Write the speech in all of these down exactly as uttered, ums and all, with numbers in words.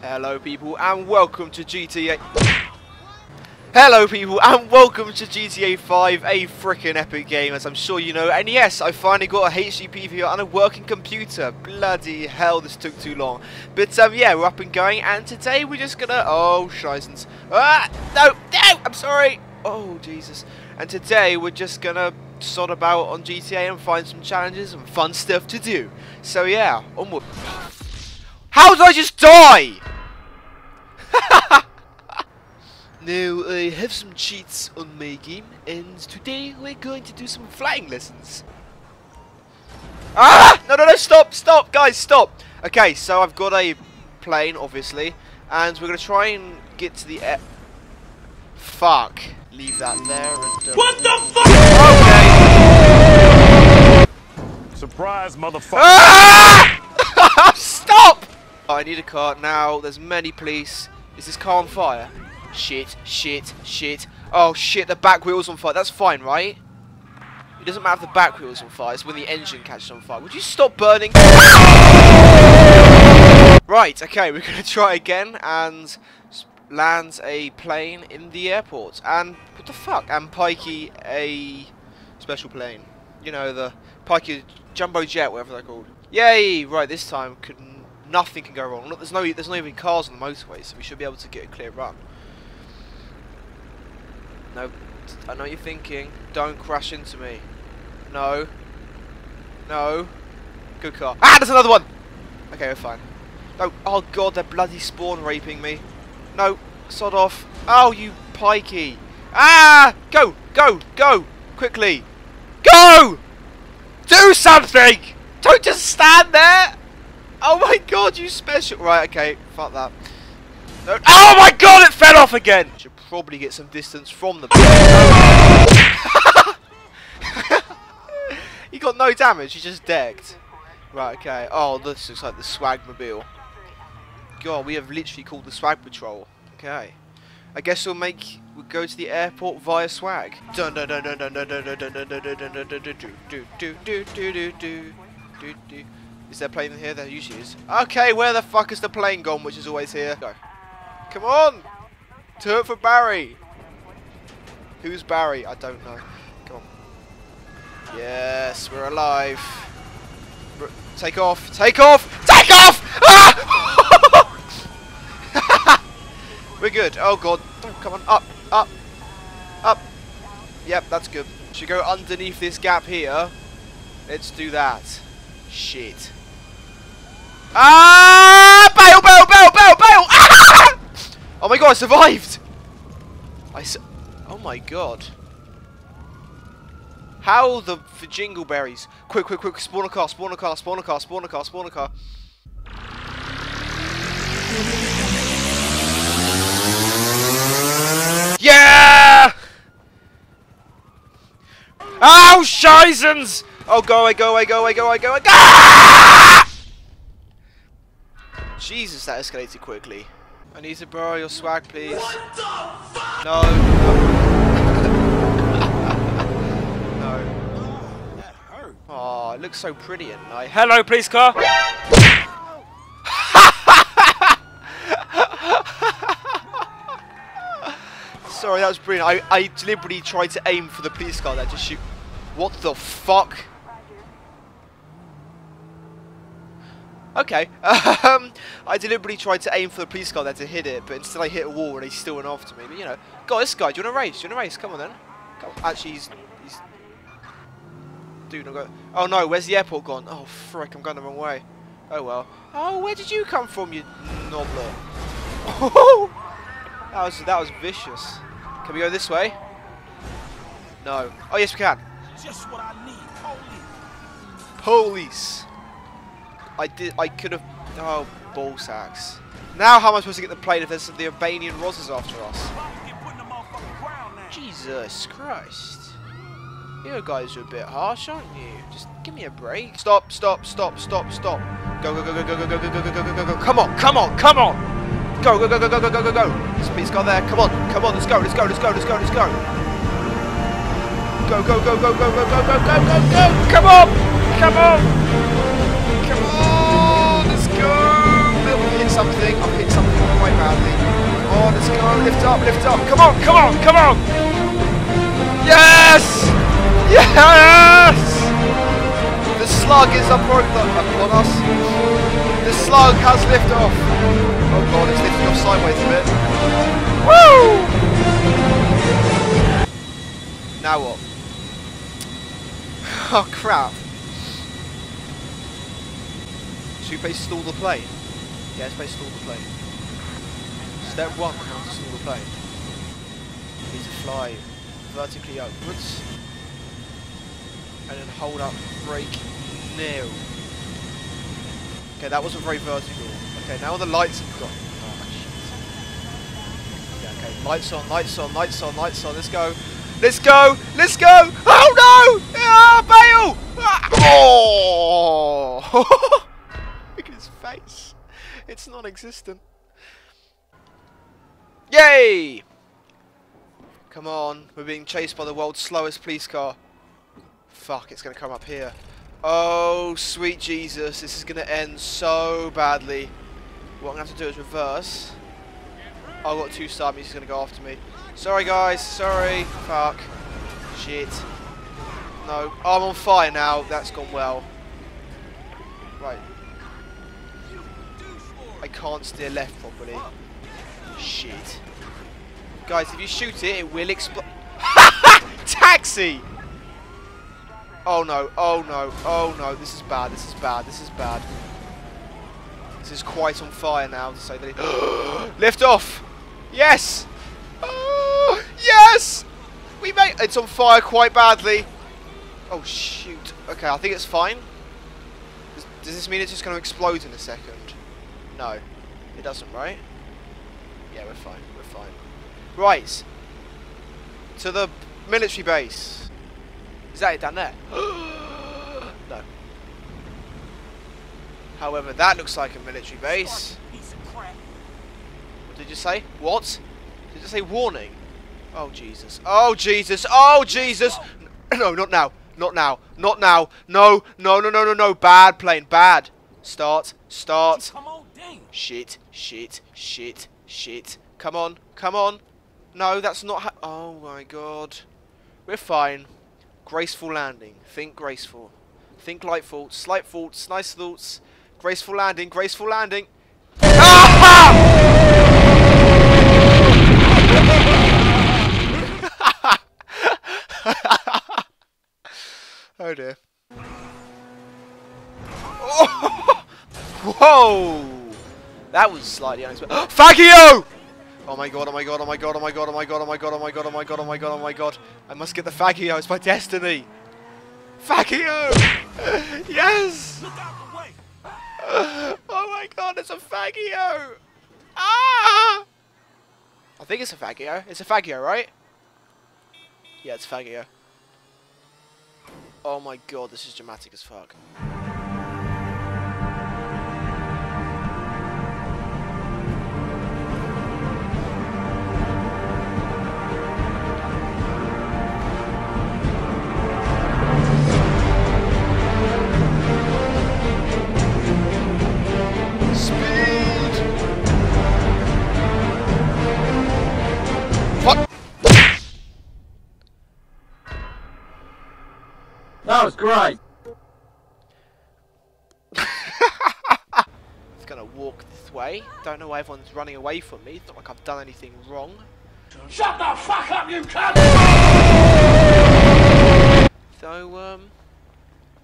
Hello people and welcome to G T A. Hello people and welcome to G T A five, a freaking epic game, as I'm sure you know. And yes, I finally got a H D P V R and a working computer. Bloody hell, this took too long. But um, yeah, we're up and going, and today we're just gonna... Oh, shizens. Ah, no, no, I'm sorry. Oh, Jesus. And today we're just gonna sod about on G T A and find some challenges and fun stuff to do. So yeah, onward. How did I just die? Now I have some cheats on my game, and today we're going to do some flying lessons. Ah! No, no, no! Stop! Stop, guys! Stop! Okay, so I've got a plane, obviously, and we're gonna try and get to the air. Fuck! Leave that there. And, uh, what the fuck? Okay. Surprise, motherfucker! Ah! Stop! I need a car now. There's many police. Is this car on fire? Shit, shit, shit. Oh shit, the back wheel's on fire. That's fine, right? It doesn't matter if the back wheel's on fire, it's when the engine catches on fire. Would you stop burning? Right, okay, we're gonna try again and land a plane in the airport. And what the fuck? And Pikey a special plane. You know, the Pikey jumbo jet, whatever they're called. Yay! Right, this time couldn't. Nothing can go wrong. Look, there's no, there's no even cars on the motorway, so we should be able to get a clear run. No, I know what you're thinking. Don't crash into me. No. No. Good car. Ah, there's another one! Okay, we're fine. No, oh god, they're bloody spawn raping me. No, sod off. Oh, you pikey. Ah! Go, go, go! Quickly! Go! Do something! Don't just stand there! Oh my god, you special. Right, okay, fuck that. No. Oh my god, it fell off again! Should probably get some distance from them. You got no damage, you just decked. Right, okay. Oh, this looks like the swagmobile. God, we have literally called the swag patrol. Okay. I guess we'll make we'll go to the airport via swag. Dun dun dun dun dun dun dun dun dun dun dun dun do do do do do do. Is there a plane here? There usually is. Okay, where the fuck is the plane gone, which is always here? Go. Come on! Turn for Barry! Who's Barry? I don't know. Come on. Yes, we're alive. R take off! Take off! Take off! Ah! We're good. Oh god. Oh, come on. Up. Up. Up. Yep, that's good. Should go underneath this gap here. Let's do that. Shit. Ah! Bail, bail, bail, bail, bail! Ah! Oh my god, I survived! I su Oh my god. How the for jingleberries? Quick, quick, quick, spawn a car, spawn a car, spawn a car, spawn a car, spawn a car. Yeah! Ow, shizens! Oh, go away, go away, go away, go away, go away, go away. Jesus, that escalated quickly. I need to borrow your swag, please. What the fuck? No. No. No. That hurt. Oh, it looks so pretty at night. Hello, police car. Sorry, that was brilliant. I, I deliberately tried to aim for the police car there to shoot. What the fuck? Okay. Um, I deliberately tried to aim for the police car there to hit it, but instead I hit a wall and he still went after me. But you know, God, this guy, do you want to race? Do you want to race? Come on then. Come on. Actually, he's, he's... Dude, I'm going... Oh no, where's the airport gone? Oh frick, I'm going the wrong way. Oh well. Oh, where did you come from, you knobbler? that was that was vicious. Can we go this way? No. Oh yes, we can. Just what I need, police. Police. I did. I could have. Oh, ball sacks. Now, how am I supposed to get the plane if there's the Albanian Rosses after us? Jesus Christ! You guys are a bit harsh, aren't you? Just give me a break. Stop! Stop! Stop! Stop! Stop! Go! Go! Go! Go! Go! Go! Go! Go! Go! Go! Go! Go! Come on! Come on! Come on! Go! Go! Go! Go! Go! Go! Go! Go! Go! Speed's got there. Come on! Come on! Let's go! Let's go! Let's go! Let's go! Let's go! Go, go, go, go, go, go, go, go, go, go, go! Come on! Come on! Come on! Let's go! I'll hit something, I'll hit something. up, lift up. Come on, come on, come on. Yes! Yes! The slug is upon us. The slug has lifted off. Oh god, it's lifting off sideways a bit. Woo! Now what? Oh crap. Should we play stall the plane? Yeah, let's play stall the plane. Step one, how to stall the plane. You need to fly vertically upwards and then hold up brake nil. Okay, that wasn't very vertical. Okay, now the lights have gone. Oh shit. Yeah, okay, lights on, lights on, lights on, lights on. Let's go. Let's go. Let's go. Oh no! Ah, bail! Ah. Oh! Look at his face. It's non-existent. Yay! Come on. We're being chased by the world's slowest police car. Fuck, it's going to come up here. Oh, sweet Jesus. This is going to end so badly. What I'm going to have to do is reverse. Oh, I've got two stabbies. He's going to go after me. Sorry, guys. Sorry. Fuck. Shit. No. Oh, I'm on fire now. That's gone well. Right. I can't steer left properly. Shit. Guys, if you shoot it, it will explode. Taxi! Oh no, oh no, oh no. This is bad, this is bad, this is bad. This is quite on fire now, to say that. Lift off! Yes! Oh, yes! We made. It's on fire quite badly. Oh shoot. Okay, I think it's fine. Does, does this mean it's just going to explode in a second? No, it doesn't, right? Yeah, we're fine, we're fine. Right, to the military base. Is that it down there? No. However, that looks like a military base. What did you say? What? Did you say warning? Oh, Jesus. Oh, Jesus. Oh, Jesus. No, not now. Not now. Not now. No, no, no, no, no, no. Bad plane. Bad. Start. Start. Shit, shit, shit, shit. Come on, come on. No, that's not ha- Oh my god. We're fine. Graceful landing. Think graceful. Think light faults, slight faults, nice thoughts. Graceful landing, graceful landing. Oh dear. Oh. Whoa! That was slightly unexpected. Faggio! Oh my god, oh my god, oh my god, oh my god, oh my god, oh my god, oh my god, oh my god, oh my god, oh my god. I must get the Faggio, it's my destiny. Faggio! Yes! Oh my god, it's a Faggio! Ah! I think it's a Faggio. It's a Faggio, right? Yeah, it's Faggio. Oh my god, this is dramatic as fuck. That was great! It's gonna walk this way. Don't know why everyone's running away from me. It's not like I've done anything wrong. Shut the fuck up, you cunt! So, um...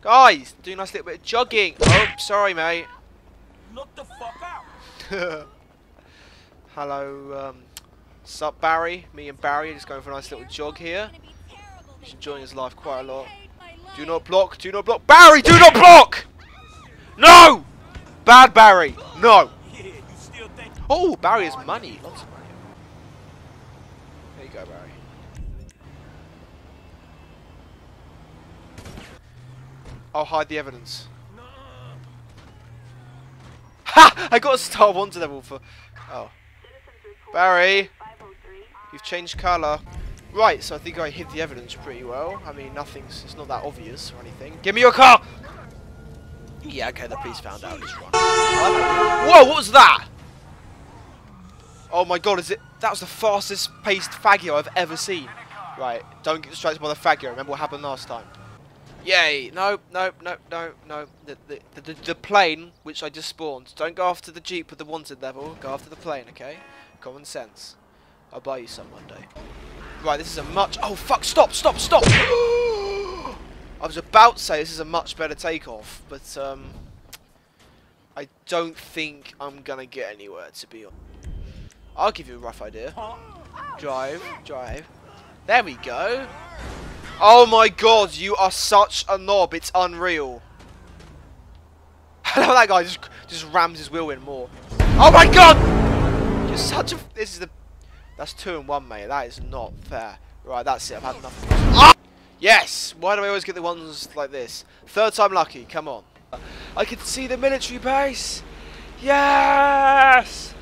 guys! Do a nice little bit of jogging! Oh, sorry, mate. Knock the fuck out! Hello, um... sup, Barry? Me and Barry are just going for a nice little jog here. He's enjoying his life quite a lot. Do not block, do not block. Barry, do not block! No! Bad Barry, no. Oh, Barry has money. Lots of money. There you go, Barry. I'll hide the evidence. Ha! I got a star one to level for... Oh. Barry! You've changed colour. Right, so I think I hid the evidence pretty well. I mean, nothing's, it's not that obvious or anything. Give me your car! Yeah, okay, the police found out. Whoa, what was that? Oh my god, is it? That was the fastest paced Faggio I've ever seen. Right, don't get distracted by the Faggio. Remember what happened last time. Yay! No, no, no, no, no. The, the, the, the plane, which I just spawned. Don't go after the Jeep with the wanted level. Go after the plane, okay? Common sense. I'll buy you some one day. Right, this is a much... Oh, fuck! Stop, stop, stop! I was about to say this is a much better takeoff, but, um... I don't think I'm gonna get anywhere, to be honest. I'll give you a rough idea. Drive, drive. There we go! Oh my god, you are such a knob, it's unreal. That guy just just rams his wheel in more. Oh my god! You're such a... This is the... That's two and one, mate. That is not fair. Right, that's it. I've had enough. Ah! Yes! Why do I always get the ones like this? Third time lucky, come on. I can see the military base! Yes!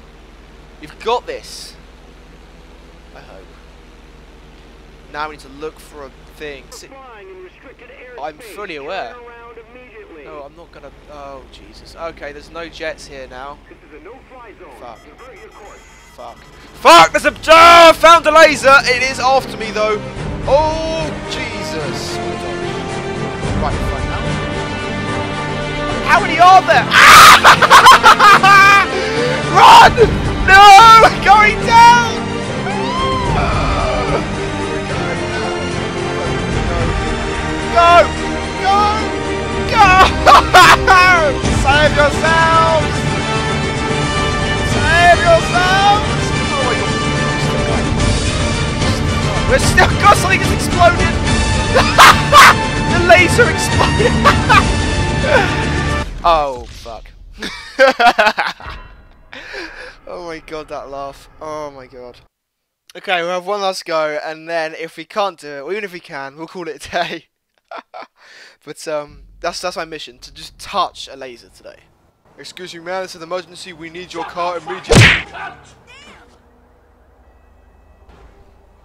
You've got this. I hope. Now we need to look for a thing. I'm fully aware. No, I'm not gonna... Oh, Jesus. Okay, there's no jets here now. Fuck. Fuck. Fuck! There's a... Oh, found a laser! It is after me, though. Oh, Jesus. Right, right now. How many are there? Run! No! We're going down! Go! Go! Go! Save yourselves! Save yourselves! Oh my god. We're still got something has exploded! The laser exploded! Oh fuck. Oh my god, that laugh. Oh my god. Okay, we'll have one last go, and then if we can't do it, or even if we can, we'll call it a day. But um, that's that's my mission, to just touch a laser today. Excuse me, man, it's an emergency. We need your car immediately.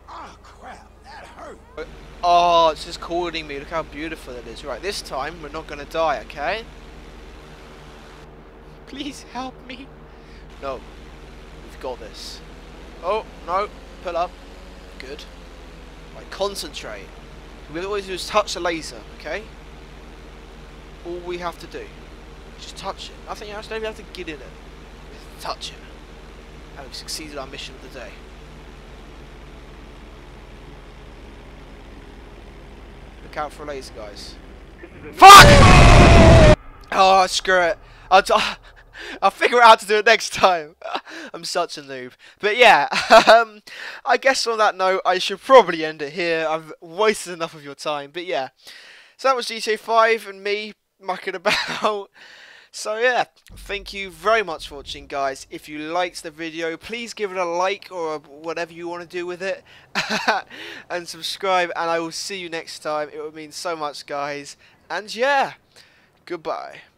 Oh crap, that hurt. Oh, it's just calling me. Look how beautiful it is. Right, this time we're not gonna die, okay? Please help me. No, we've got this. Oh no, pull up. Good. Right, concentrate. We always do is touch the laser, okay? All we have to do, just touch it. Nothing else. Don't even have to get in it. Just touch it, and we've succeeded our mission of the day. Look out for a laser, guys. Fuck! Oh, screw it. I'll, t I'll figure out how to do it next time. I'm such a noob. But yeah, um, I guess on that note, I should probably end it here. I've wasted enough of your time. But yeah, so that was G T A five and me mucking about. So yeah, thank you very much for watching, guys. If you liked the video, please give it a like or a whatever you want to do with it. And subscribe, and I will see you next time. It would mean so much, guys. And yeah, goodbye.